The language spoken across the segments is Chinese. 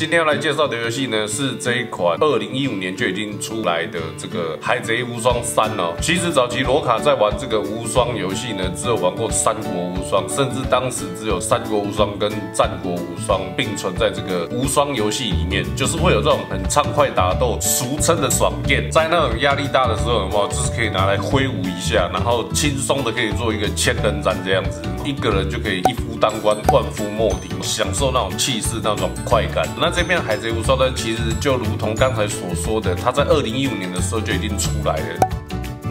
今天要来介绍的游戏呢，是这一款2015年就已经出来的这个《海贼无双3》哦。其实早期罗卡在玩这个无双游戏呢，只有玩过《三国无双》，甚至当时只有《三国无双》跟《战国无双》并存在这个无双游戏里面，就是会有这种很畅快打斗，俗称的爽电。在那种压力大的时候，哇，就是可以拿来挥舞一下，然后轻松的可以做一个千人斩这样子，一个人就可以一夫当关，万夫莫敌，享受那种气势，那种快感。 那这边《海贼无双》呢，其实就如同刚才所说的，它在2015年的时候就已经出来了。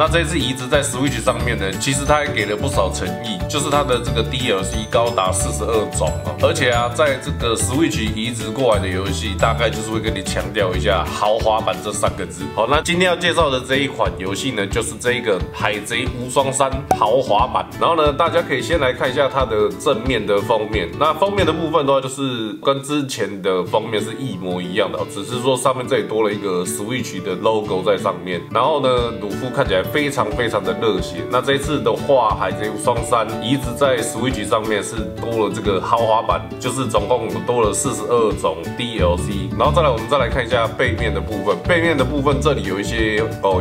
那这次移植在 Switch 上面呢，其实它还给了不少诚意，就是它的这个 DLC 高达42种哦。而且啊，在这个 Switch 移植过来的游戏，大概就是会跟你强调一下豪华版这3个字。好，那今天要介绍的这一款游戏呢，就是这个《海贼无双3》豪华版。然后呢，大家可以先来看一下它的正面的封面。那封面的部分的话，就是跟之前的封面是一模一样的，只是说上面这里多了一个 Switch 的 logo 在上面。然后呢，鲁夫看起来 非常非常的热血。那这一次的话，《海贼无双3》移植在 Switch 上面是多了这个豪华版，就是总共多了42种 DLC。然后再来，我们再来看一下背面的部分。背面的部分这里有一些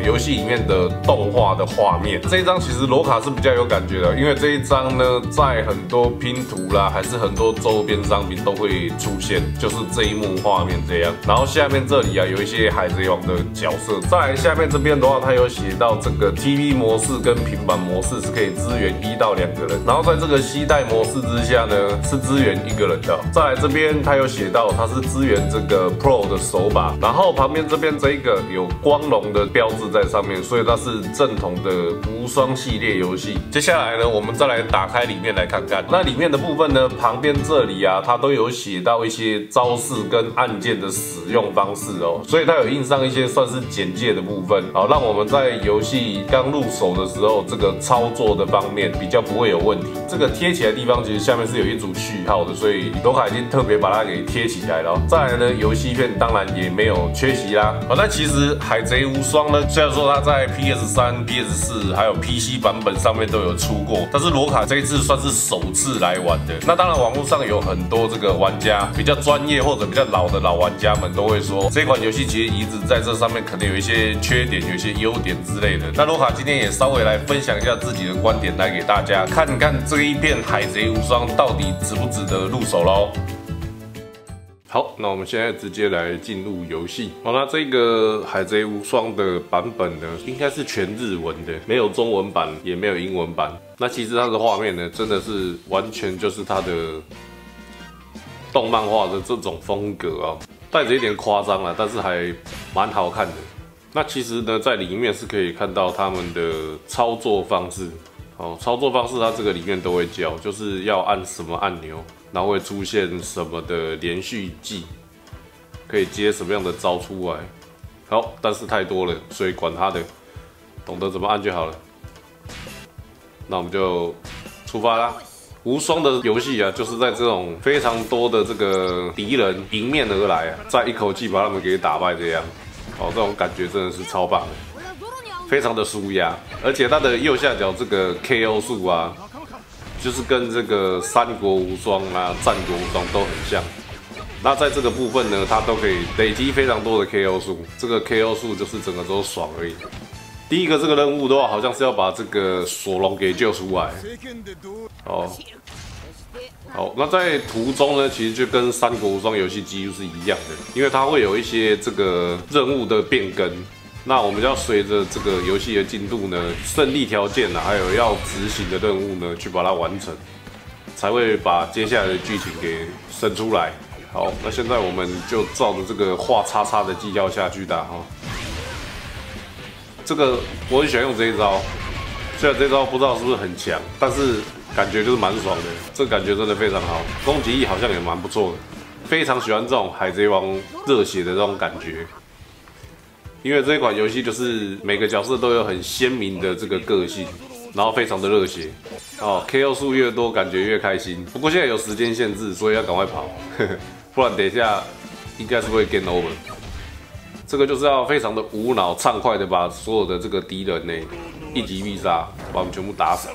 游戏里面的动画的画面。这一张其实罗卡是比较有感觉的，因为这一张呢，在很多拼图啦，还是很多周边商品都会出现，就是这一幕画面这样。然后下面这里啊，有一些海贼王的角色。再来下面这边的话，它有写到这个 TV 模式跟平板模式是可以支援1到2个人，然后在这个携带模式之下呢，是支援1个人的。再来这边它有写到它是支援这个 Pro 的手把，然后旁边这边这一个有光荣的标志在上面，所以它是正统的无双系列游戏。接下来呢，我们再来打开里面来看看。那里面的部分呢，旁边这里啊，它都有写到一些招式跟按键的使用方式哦，所以它有印上一些算是简介的部分，好，让我们在游戏 刚入手的时候，这个操作的方面比较不会有问题。这个贴起来的地方，其实下面是有一组序号的，所以罗卡已经特别把它给贴起来了。再来呢，游戏片当然也没有缺席啦。好，那其实《海贼无双》呢，虽然说它在 PS3、PS4 还有 PC 版本上面都有出过，但是罗卡这一次算是首次来玩的。那当然，网络上有很多这个玩家比较专业或者比较老的老玩家们都会说，这款游戏其实移植在这上面可能有一些缺点、有一些优点之类的。 那罗卡今天也稍微来分享一下自己的观点，来给大家看看这一片《海贼无双》到底值不值得入手喽。 好，那我们现在直接来进入游戏。好，那这个《海贼无双》的版本呢，应该是全日文的，没有中文版，也没有英文版。那其实它的画面呢，真的是完全就是它的动漫画的这种风格哦，带着一点夸张啦，但是还蛮好看的。 那其实呢，在里面是可以看到他们的操作方式。哦，操作方式它这个里面都会教，就是要按什么按钮，然后会出现什么的连续技，可以接什么样的招出来。好，但是太多了，所以管它的，懂得怎么按就好了。那我们就出发啦。 无双的游戏啊，就是在这种非常多的这个敌人迎面而来啊，再一口气把他们给打败这样。 哦，这种感觉真的是超棒的，非常的舒压，而且它的右下角这个 KO 数啊，就是跟这个三国无双啊、战国无双都很像。那在这个部分呢，它都可以累积非常多的 KO 数，这个 KO 数就是整个都爽而已。第一个这个任务的话，好像是要把这个索隆给救出来。哦，好，那在途中呢，其实就跟三国无双游戏几乎是一样的，因为它会有一些这个任务的变更。那我们要随着这个游戏的进度呢，胜利条件啊，还有要执行的任务呢，去把它完成，才会把接下来的剧情给生出来。好，那现在我们就照着这个画叉叉的技巧下去打哈。这个我很喜欢用这一招，虽然这招不知道是不是很强，但是 感觉就是蛮爽的，这感觉真的非常好，攻击力好像也蛮不错的，非常喜欢这种海贼王热血的这种感觉，因为这一款游戏就是每个角色都有很鲜明的这个个性，然后非常的热血哦 ，KO 数越多感觉越开心。不过现在有时间限制，所以要赶快跑，不然等一下应该是会 game over。这个就是要非常的无脑畅快的把所有的这个敌人呢一击必杀，把我们全部打死。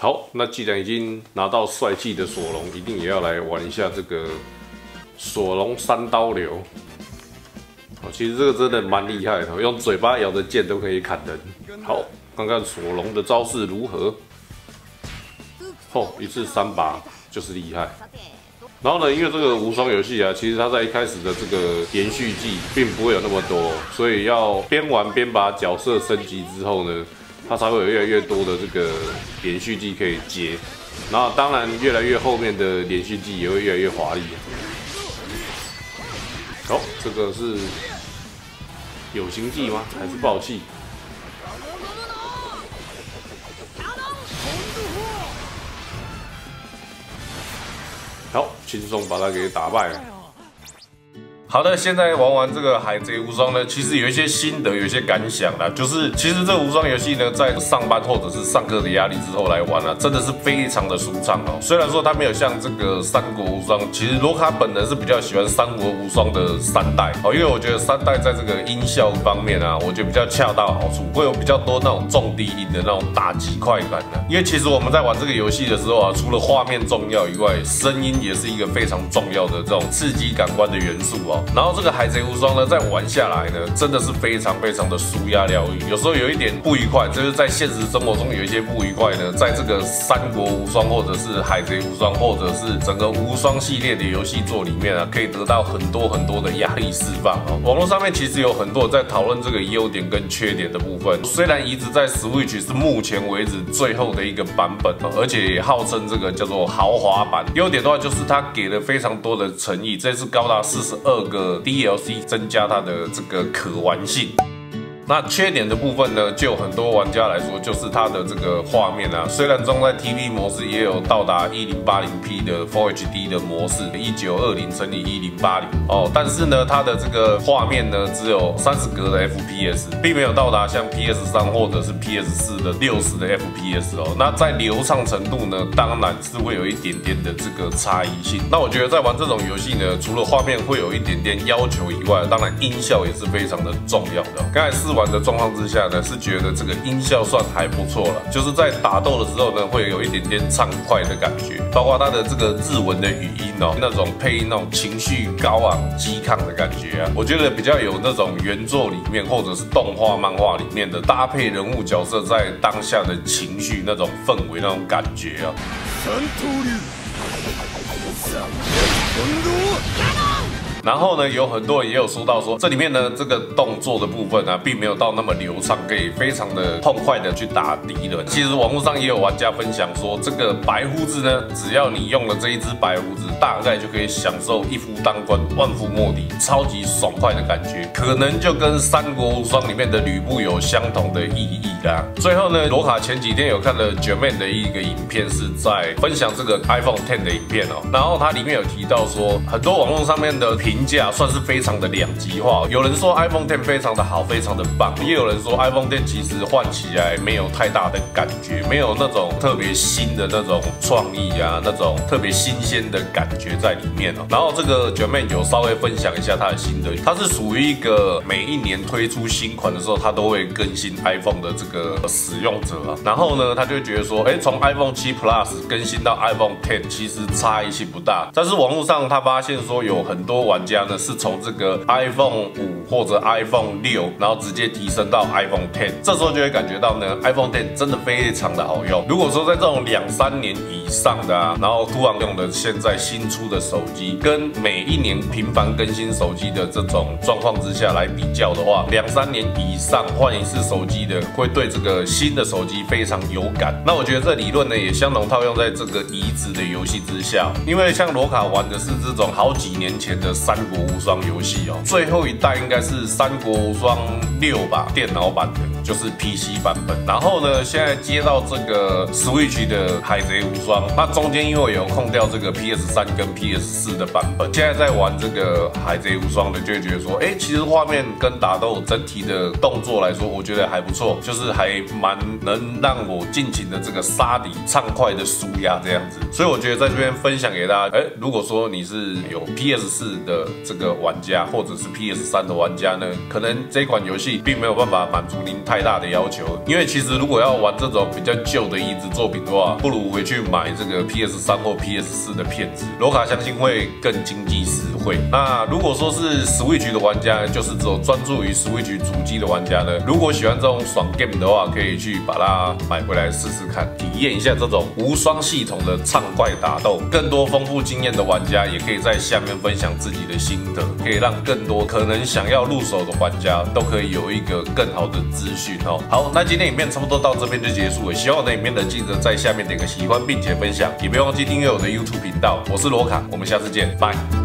好，那既然已经拿到帅气的索隆，一定也要来玩一下这个索隆三刀流。哦，其实这个真的蛮厉害的，用嘴巴咬着剑都可以砍人。好，看看索隆的招式如何。哦，一次3把就是厉害。 然后呢，因为这个无双游戏啊，其实它在一开始的这个延续技并不会有那么多，所以要边玩边把角色升级之后呢，它才会有越来越多的这个连续技可以接。然后当然越来越后面的连续技也会越来越华丽。哦，这个是有形技吗？还是暴气？ 好，轻松把他给打败了。好的，现在玩完这个《海贼无双》呢，其实有一些心得，有一些感想啦。就是其实这无双游戏呢，在上班或者是上课的压力之后来玩啊，真的是非常的舒畅哦。虽然说它没有像这个《三国无双》，其实罗卡本人是比较喜欢《三国无双》的3代哦，因为我觉得3代在这个音效方面啊，我觉得比较恰到好处，会有比较多那种重低音的那种打击快感啊。因为其实我们在玩这个游戏的时候啊，除了画面重要以外，声音也是一个非常重要的这种刺激感官的元素哦。 然后这个海贼无双呢，在玩下来呢，真的是非常的舒压疗愈。有时候有一点不愉快，就是在现实生活中有一些不愉快呢，在这个三国无双或者是海贼无双或者是整个无双系列的游戏作里面啊，可以得到很多的压力释放哦。网络上面其实有很多在讨论这个优点跟缺点的部分。虽然移植在 Switch 是目前为止最后的一个版本哦，而且号称这个叫做豪华版。优点的话就是它给了非常多的诚意，这次高达42个 DLC 增加它的这个可玩性。 那缺点的部分呢，就很多玩家来说，就是它的这个画面啊，虽然装在 TV 模式也有到达 1080p 的 Full HD 的模式， 1920x1080 哦，但是呢，它的这个画面呢，只有30格的 FPS， 并没有到达像 PS3 或者是 PS4 的60的 FPS 哦。那在流畅程度呢，当然是会有一点点的这个差异性。那我觉得在玩这种游戏呢，除了画面会有一点点要求以外，当然音效也是非常的重要的。刚才试玩 的状况之下呢，是觉得这个音效算还不错了，就是在打斗的时候呢，会有一点点畅快的感觉，包括它的这个日文的语音哦，那种配音那种情绪高昂、激亢的感觉啊，我觉得比较有那种原作里面或者是动画、漫画里面的搭配人物角色在当下的情绪那种氛围那种感觉啊。然后呢，有很多人也有说到说，这里面呢这个动作的部分啊，并没有到那么流畅，可以非常的痛快的去打敌人。其实网络上也有玩家分享说，这个白胡子呢，只要你用了这一只白胡子，大概就可以享受一夫当关，万夫莫敌，超级爽快的感觉，可能就跟《三国无双》里面的吕布有相同的意义啦。最后呢，罗卡前几天有看了Jermaine的一个影片，是在分享这个 iPhone X 的影片哦，然后它里面有提到说，很多网络上面的 评价算是非常的两极化，有人说 iPhone X 非常的好，非常的棒，也有人说 iPhone X 其实换起来没有太大的感觉，没有那种特别新的那种创意啊，那种特别新鲜的感觉在里面哦。然后这个Jermaine有稍微分享一下他的心得，他是属于一个每一年推出新款的时候，他都会更新 iPhone 的这个使用者啊。然后呢，他就觉得说，哎，从 iPhone 7 Plus 更新到 iPhone X 其实差异性不大，但是网络上他发现说有很多玩 家呢是从这个 iPhone 5或者 iPhone 6，然后直接提升到 iPhone X， 这时候就会感觉到呢 iPhone X 真的非常的好用。如果说在这种2、3年以上的啊，然后突然用的现在新出的手机，跟每一年频繁更新手机的这种状况之下来比较的话，2、3年以上换一次手机的，会对这个新的手机非常有感。那我觉得这理论呢也相同套用在这个移植的游戏之下，因为像罗卡玩的是这种好几年前的 三国无双游戏哦，最后一代应该是3国无双6吧，电脑版的，就是 PC 版本。然后呢，现在接到这个 Switch 的海贼无双，那中间因为有空掉这个 PS3 跟 PS4 的版本，现在在玩这个海贼无双的，就会觉得说，哎，其实画面跟打斗整体的动作来说，我觉得还不错，就是还蛮能让我尽情的这个杀敌，畅快的舒压这样子。所以我觉得在这边分享给大家，哎，如果说你是有 PS4 的 这个玩家或者是 PS3 的玩家呢，可能这款游戏并没有办法满足您太大的要求，因为其实如果要玩这种比较旧的移植作品的话，不如回去买这个 PS3 或 PS4 的片子，罗卡相信会更经济实惠。会。那如果说是 Switch 的玩家，就是只有专注于 Switch 主机的玩家呢，如果喜欢这种爽 game 的话，可以去把它买回来试试看，体验一下这种无双系统的畅快打斗。更多丰富经验的玩家也可以在下面分享自己的心得，可以让更多可能想要入手的玩家都可以有一个更好的资讯哦。好，那今天影片差不多到这边就结束了。喜欢我的影片的，记得在下面点个喜欢并且分享，也别忘记订阅我的 YouTube 频道。我是罗卡，我们下次见，拜。